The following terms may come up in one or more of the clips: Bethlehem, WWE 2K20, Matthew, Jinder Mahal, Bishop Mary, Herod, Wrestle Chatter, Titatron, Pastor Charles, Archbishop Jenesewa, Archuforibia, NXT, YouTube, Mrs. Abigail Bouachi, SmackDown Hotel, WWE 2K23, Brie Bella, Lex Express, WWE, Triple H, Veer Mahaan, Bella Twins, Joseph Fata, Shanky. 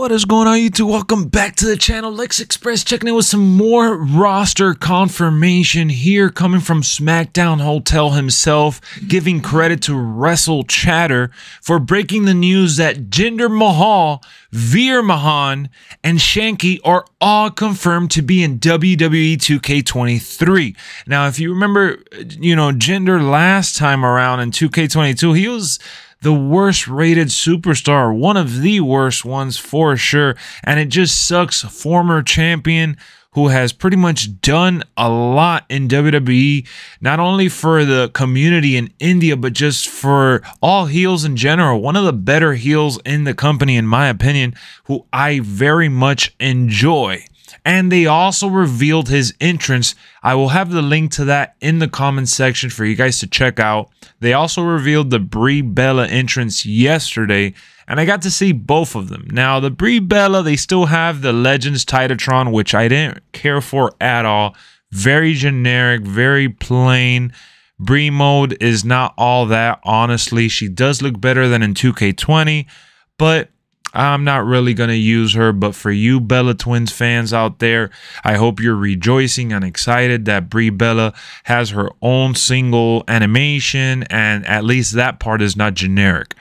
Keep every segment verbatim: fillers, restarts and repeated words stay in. What is going on, YouTube? Welcome back to the channel. Lex Express checking in with some more roster confirmation here coming from SmackDown Hotel himself, giving credit to Wrestle Chatter for breaking the news that Jinder Mahal, Veer Mahaan, and Shanky are all confirmed to be in W W E two K twenty-three. Now, if you remember, you know, Jinder last time around in two K twenty-two, he was the worst rated superstar, one of the worst ones for sure. And it just sucks. Former champion who has pretty much done a lot in W W E, not only for the community in India, but just for all heels in general. One of the better heels in the company, in my opinion, who I very much enjoy. And they also revealed his entrance. I will have the link to that in the comment section for you guys to check out. They also revealed the Brie Bella entrance yesterday, and I got to see both of them. Now, the Brie Bella, they still have the Legends Titatron, which I didn't care for at all. Very generic, very plain. Brie mode is not all that, honestly. She does look better than in two K twenty, but I'm not really going to use her. But for you Bella Twins fans out there, I hope you're rejoicing and excited that Brie Bella has her own single animation, and at least that part is not generic.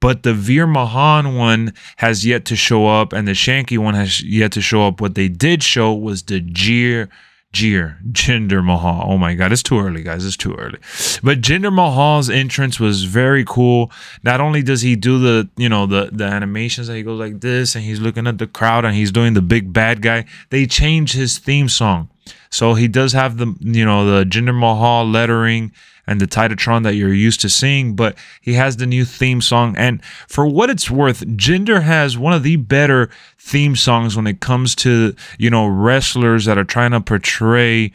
But the Veer Mahaan one has yet to show up, and the Shanky one has yet to show up. What they did show was the jeer Jeer, Jinder Mahal. Oh my God, it's too early, guys. It's too early. But Jinder Mahal's entrance was very cool. Not only does he do the, you know, the the animations that he goes like this, and he's looking at the crowd, and he's doing the big bad guy. They changed his theme song, so he does have the, you know, the Jinder Mahal lettering and the Titatron that you're used to seeing, but he has the new theme song. And for what it's worth, Jinder has one of the better theme songs when it comes to, you know, wrestlers that are trying to portray,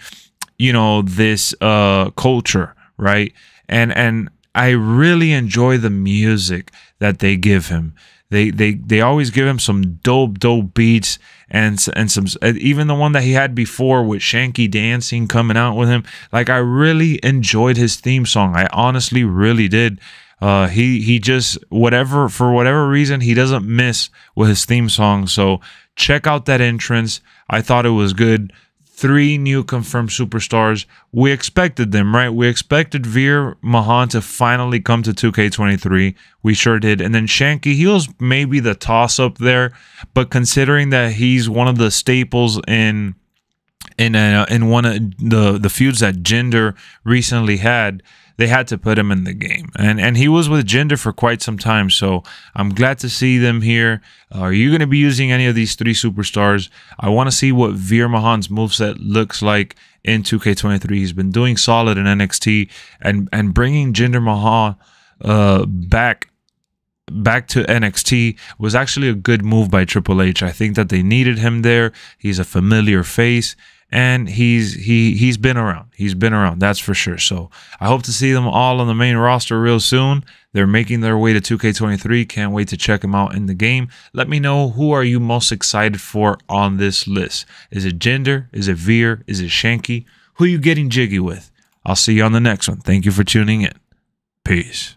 you know, this uh, culture, right? And and I really enjoy the music that they give him. They they they always give him some dope dope beats, and and some, even the one that he had before with Shanky dancing coming out with him. Like, I really enjoyed his theme song. I honestly really did. Uh, he he just whatever for whatever reason he doesn't miss with his theme song. So check out that entrance. I thought it was good. Three new confirmed superstars. We expected them, right? We expected Veer Mahaan to finally come to two K twenty-three. We sure did. And then Shanky, he was maybe the toss-up there, but considering that he's one of the staples in in a, in one of the the feuds that Jinder recently had, they had to put him in the game. And and he was with Jinder for quite some time, so I'm glad to see them here. Uh, are you going to be using any of these three superstars? I want to see what Veer Mahaan's moveset looks like in two K twenty-three. He's been doing solid in N X T, and and bringing Jinder Mahal uh, back back to N X T was actually a good move by Triple H. I think that they needed him there. He's a familiar face, and he's he he's been around. He's been around, that's for sure. So I hope to see them all on the main roster real soon. They're making their way to two K twenty-three. Can't wait to check them out in the game. Let me know, who are you most excited for on this list? Is it Jinder? Is it Veer? Is it Shanky? Who are you getting jiggy with? I'll see you on the next one. Thank you for tuning in. Peace.